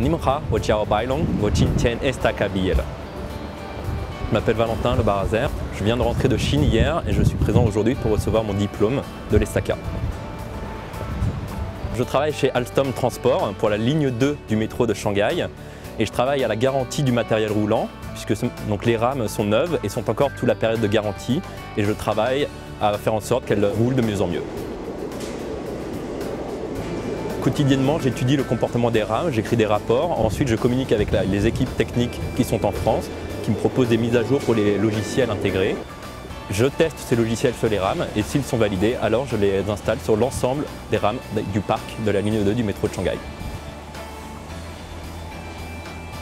你们好，我叫白龙，我今天 ESTACA毕业了。Je m'appelle Valentin Le Barazer, je viens de rentrer de Chine hier et je suis présent aujourd'hui pour recevoir mon diplôme de l'ESTACA. Je travaille chez Alstom Transport pour la ligne 2 du métro de Shanghai et je travaille à la garantie du matériel roulant puisque donc les rames sont neuves et sont encore toute la période de garantie et je travaille à faire en sorte qu'elles roulent de mieux en mieux. Quotidiennement, j'étudie le comportement des rames, j'écris des rapports, ensuite je communique avec les équipes techniques qui sont en France, qui me proposent des mises à jour pour les logiciels intégrés. Je teste ces logiciels sur les rames et s'ils sont validés, alors je les installe sur l'ensemble des rames du parc de la ligne 2 du métro de Shanghai.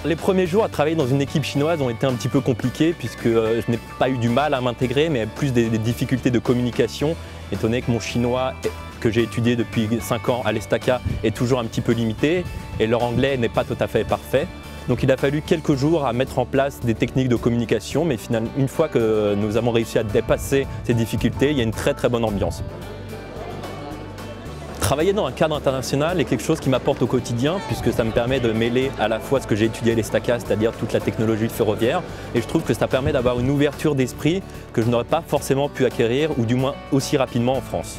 Les premiers jours à travailler dans une équipe chinoise ont été un petit peu compliqués puisque je n'ai pas eu du mal à m'intégrer, mais plus des difficultés de communication, étant donné que mon chinois que j'ai étudié depuis 5 ans à l'ESTACA est toujours un petit peu limité et leur anglais n'est pas tout à fait parfait. Donc il a fallu quelques jours à mettre en place des techniques de communication, mais finalement, une fois que nous avons réussi à dépasser ces difficultés, il y a une très bonne ambiance. Travailler dans un cadre international est quelque chose qui m'apporte au quotidien puisque ça me permet de mêler à la fois ce que j'ai étudié à l'ESTACA, c'est-à-dire toute la technologie ferroviaire, et je trouve que ça permet d'avoir une ouverture d'esprit que je n'aurais pas forcément pu acquérir, ou du moins aussi rapidement en France.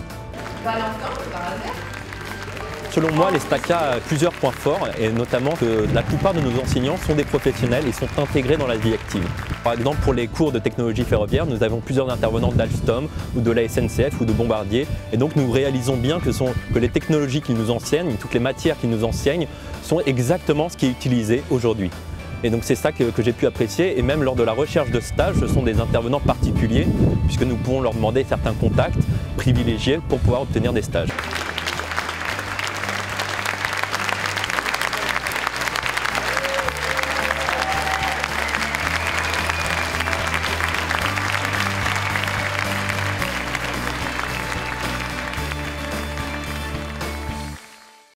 Selon moi, l'ESTACA a plusieurs points forts et notamment que la plupart de nos enseignants sont des professionnels et sont intégrés dans la vie active. Par exemple, pour les cours de technologie ferroviaire, nous avons plusieurs intervenants d'Alstom ou de la SNCF ou de Bombardier et donc nous réalisons bien que les technologies qu'ils nous enseignent, toutes les matières qu'ils nous enseignent sont exactement ce qui est utilisé aujourd'hui. Et donc c'est ça que j'ai pu apprécier et même lors de la recherche de stage, ce sont des intervenants particuliers puisque nous pouvons leur demander certains contacts privilégiés pour pouvoir obtenir des stages.